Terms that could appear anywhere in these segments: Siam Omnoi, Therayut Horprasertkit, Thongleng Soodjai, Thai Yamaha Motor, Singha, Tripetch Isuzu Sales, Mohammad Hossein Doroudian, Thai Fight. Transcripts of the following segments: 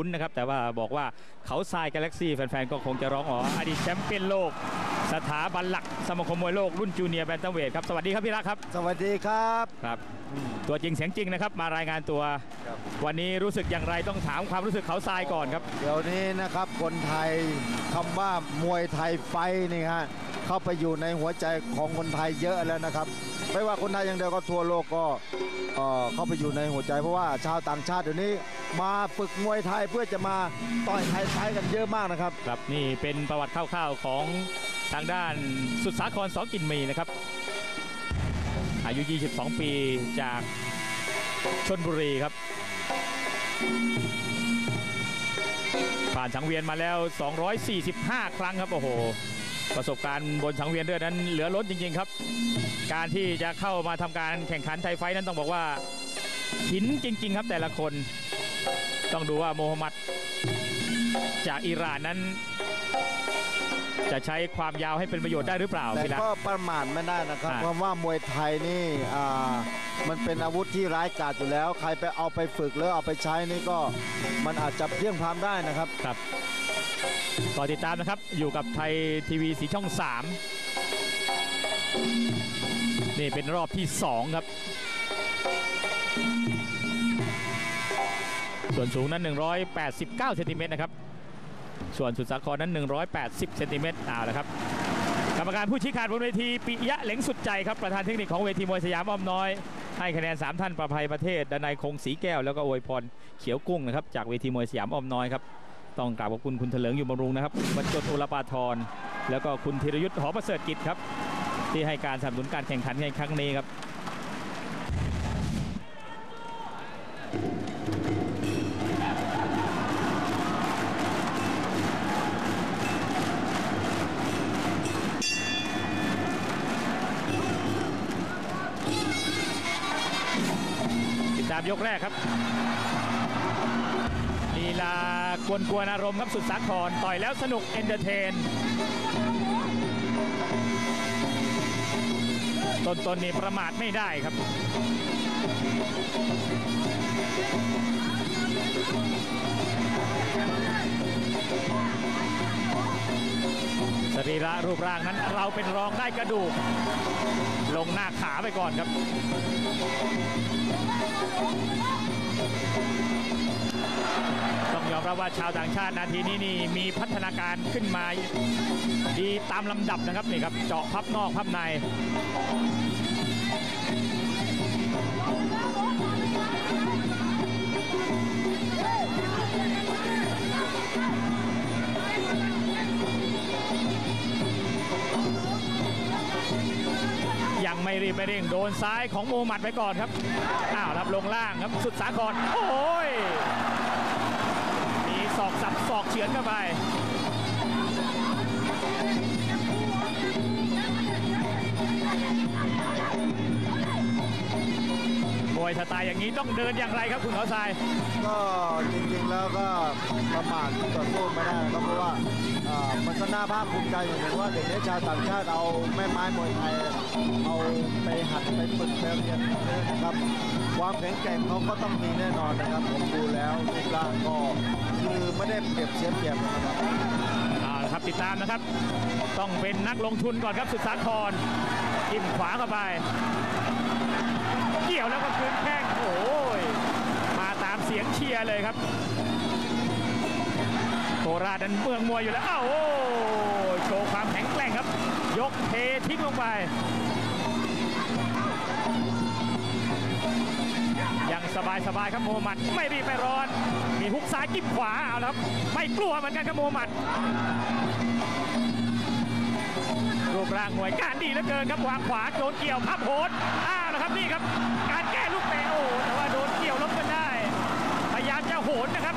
นะครับแต่ว่าบอกว่าเขาทรายกาแล็กซี่แฟนๆก็คงจะร้องอ๋ออดีตแชมป์เปี้ยนโลกสถาบันหลักสมาคมมวยโลกรุ่นจูเนียร์แบนตัมเวทครับสวัสดีครับพี่รักครับสวัสดีครับครับตัวจริงเสียงจริงนะครับมารายงานตัววันนี้รู้สึกอย่างไรต้องถามความรู้สึกเขาทรายก่อนครับเดี๋ยวนี้นะครับคนไทยคำว่ามวยไทยไฟนี่ฮะเข้าไปอยู่ในหัวใจของคนไทยเยอะแล้วนะครับไม่ว่าคนไทยอย่างเดียวก็ทั่วโลกก็เข้าไปอยู่ในหัวใจเพราะว่าชาวต่างชาติเดี๋ยวนี้มาฝึกมวยไทยเพื่อจะมาต่อยไทยไฟกันเยอะมากนะครับครับนี่เป็นประวัติคร่าวๆของทางด้านสุดสาคร ส.กลิ่นมีนะครับอายุ22ปีจากชลบุรีครับผ่านสังเวียนมาแล้ว245ครั้งครับโอ้โหประสบการณ์บนสังเวียนเรื่องนั้นเหลือล้นจริงๆครับการที่จะเข้ามาทำการแข่งขันไทยไฟนั้นต้องบอกว่าหินจริงๆครับแต่ละคนต้องดูว่าโมฮัมหมัดจากอิหร่านนั้นจะใช้ความยาวให้เป็นประโยชน์ได้หรือเปล่าแต่ก็ประมาทไม่ได้นะครับเพราะว่ามวยไทยนี่มันเป็นอาวุธที่ร้ายกาจอยู่แล้วใครไปเอาไปฝึกแล้วเอาไปใช้นี่ก็มันอาจจะเพี้ยงพลาดได้นะครับครับต่อติดตามนะครับอยู่กับไทยทีวีสีช่อง3นี่เป็นรอบที่2ครับส่วนสูงนั้น189เซนติเมตรนะครับส่วนสุดสาครนั้น180เซนติเมตรเอาละครับกรรมการผู้ชี้ขาดบนเวทีปิยะเหล็งสุดใจครับประธานเทคนิคของเวทีมวยสยามอ้อมน้อยให้คะแนน3ท่านประภัยประเทศดนัยคงศรีแก้วแล้วก็อวยพรเขียวกุ้งนะครับจากเวทีมวยสยามอ้อมน้อยครับต้องกราบขอบคุณคุณเถลิงอยู่บำรุงนะครับบรรจดโอลปาธรแล้วก็คุณธีรยุทธ์หอประเสริฐกิจครับที่ให้การสนับสนุนการแข่งขันในครั้งนี้ครับยกแรกครับลีลากวนๆอารมณ์ครับสุดสาครต่อยแล้วสนุกเอนเตอร์เทนต้นๆนี้ประมาทไม่ได้ครับสรีระรูปร่างนั้นเราเป็นรองได้กระดูกลงหน้าขาไปก่อนครับต้องยอมรับว่าชาวต่างชาตินาทีนี้นี่มีพัฒนาการขึ้นมาดีตามลำดับนะครับนี่ครับเจาะพับนอกพับในยังไม่รีบไม่เร่งโดนซ้ายของโมฮัมหมัดไปก่อนครับอ้าวรับลงล่างครับสุดสาครโอ้ยมีศอกสับศอกเฉือนเข้าไปมวยสไตล์อย่างนี้ต้องเดินอย่างไรครับคุณเขาทรายก็จริงๆแล้วก็ประมาทต่อสู้ไม่ได้ก็เพราะว่ามันก็น่าภาคภูมิใจอย่างหนึ่งว่าเด็กนี้ชาวต่างชาติเอาแม่ไม้มวยไทยเอาไปหัดไปฝึกไปเรียนนะครับความแข็งแกร่งเขาก็ต้องมีแน่นอนนะครับผมดูแล้วรูปร่างก็คือไม่ได้เปรียบเสียเปรียบนะครับครับติดตามนะครับต้องเป็นนักลงทุนก่อนครับสุดสาครจิ้มขวาเข้าไปเกี่ยวแล้วก็คืนแข้งโอ้ยมาตามเสียงเชียร์เลยครับโคราชนั้นเมืองมวยอยู่แล้วอ้าวโอ้ยโชว์ความแข็งแกร่งครับยกเททิ้งลงไปยังสบายๆครับโมฮัมหมัดไม่รีบไปร้อนมีฮุกซ้ายจิ้มขวาเอาครับไม่กลัวเหมือนกันครับโมฮัมหมัดรูปร่างมวยการดีเหลือเกินครับวางขวาโดนเกี่ยวพับโหดนะครับนี่ครับการแก้ลูกเตะโอ้แต่ว่าโดนเกี่ยวล้มกันได้พยายามจะโหดนะครับ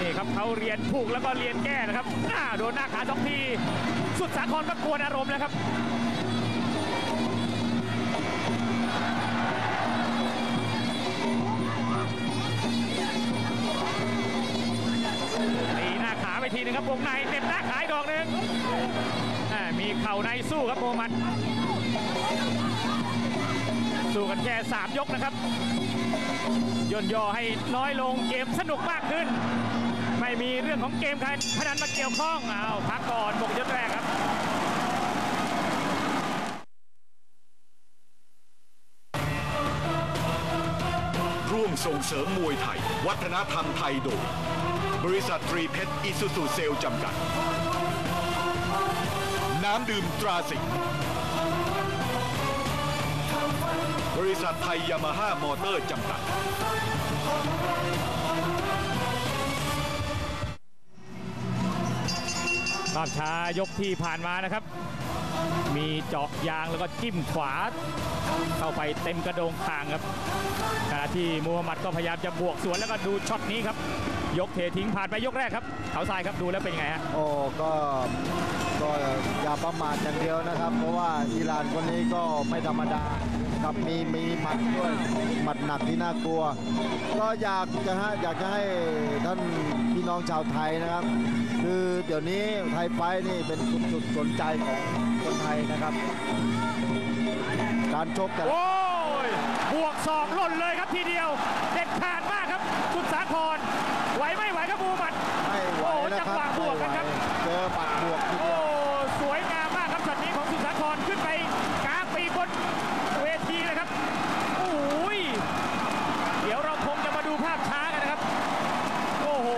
นี่ครับเขาเรียนผูกแล้วก็เรียนแก้นะครับโดนหน้าขาสองทีสุดสาครก็กวนอารมณ์แล้วครับตีหน้าขาไปทีนึงครับวงในเต็มหน้าขาดอกนึงมีเข่าในสู้ครับโมฮัมหมัด สู้กันแค่3ยกนะครับย่นย่อให้น้อยลงเกมสนุกมากขึ้นไม่มีเรื่องของเกมการพนันมาเกี่ยวข้องเอาพักก่อนบกยกแรกครับร่วมส่งเสริมมวยไทยวัฒนธรรมไทยโดยบริษัทตรีเพชรอิซูซูเซลส์จำกัดน้ำดื่มตราสิงห์บริษัทไทยยามาฮ่ามอเตอร์จำกัดภาพช้ายกที่ผ่านมานะครับมีเจาะยางแล้วก็จิ้มขวาเข้าไปเต็มกระโดงคางครับขณะที่มูฮัมหมัดก็พยายามจะบวกสวนแล้วก็ดูช็อตนี้ครับยกเททิ้งผ่านไปยกแรกครับเขาทรายครับดูแล้วเป็นไงฮะโอ้ก็อย่าประมาทอย่างเดียวนะครับเพราะว่าอิหร่านคนนี้ก็ไม่ธรรมดากับมีหมัดด้วยหมัดหนักที่น่ากลัวก็อยากจะให้ท่านพี่น้องชาวไทยนะครับคือเดี๋ยวนี้ไทยไฟท์นี่เป็นจุดสนใจของคนไทยนะครับการชกแต่โอ้ยบวกสองหล่นเลยครับทีเดียวเด็ดขาดมากครับคุณสาครไหวไม่ไหวครับบูมัดไม่ไหวจังหวะบวกกันครับเจอปัดบวกทีเดียวสวยงามมากครับช็อตนี้ของคุณสาครขึ้นไปกลางปีบนเวทีเลยครับโอ้ยเดี๋ยวเราคงจะมาดูภาพช้ากันนะครับโอ้โห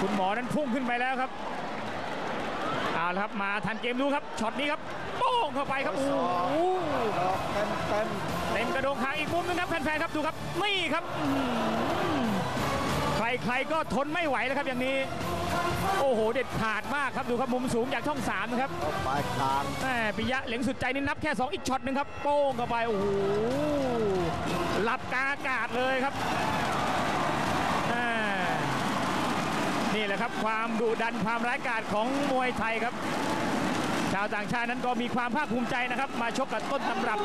คุณหมอนั้นพุ่งขึ้นไปแล้วครับเอาละครับมาทันเกมดูครับช็อตนี้ครับโป้งเข้าไปครับโอ้โหเต็มกระโดงคางอีกมุมนึงครับแฟนๆครับดูครับนี่ครับใครก็ทนไม่ไหวแล้วครับอย่างนี้โอ้โหเด็ดขาดมากครับดูครับมุมสูงจากช่อง3นะครับปลายคางแหมปิยะเหล็งสุดใจนี่นับแค่2อีกช็อตนึงครับโป้งเข้าไปโอ้โหหลับกาอากาศเลยครับนี่แหละครับความดุดันความร้ายกาจของมวยไทยครับชาวต่างชาตินั้นก็มีความภาคภูมิใจนะครับมาชกกับต้นตำรับ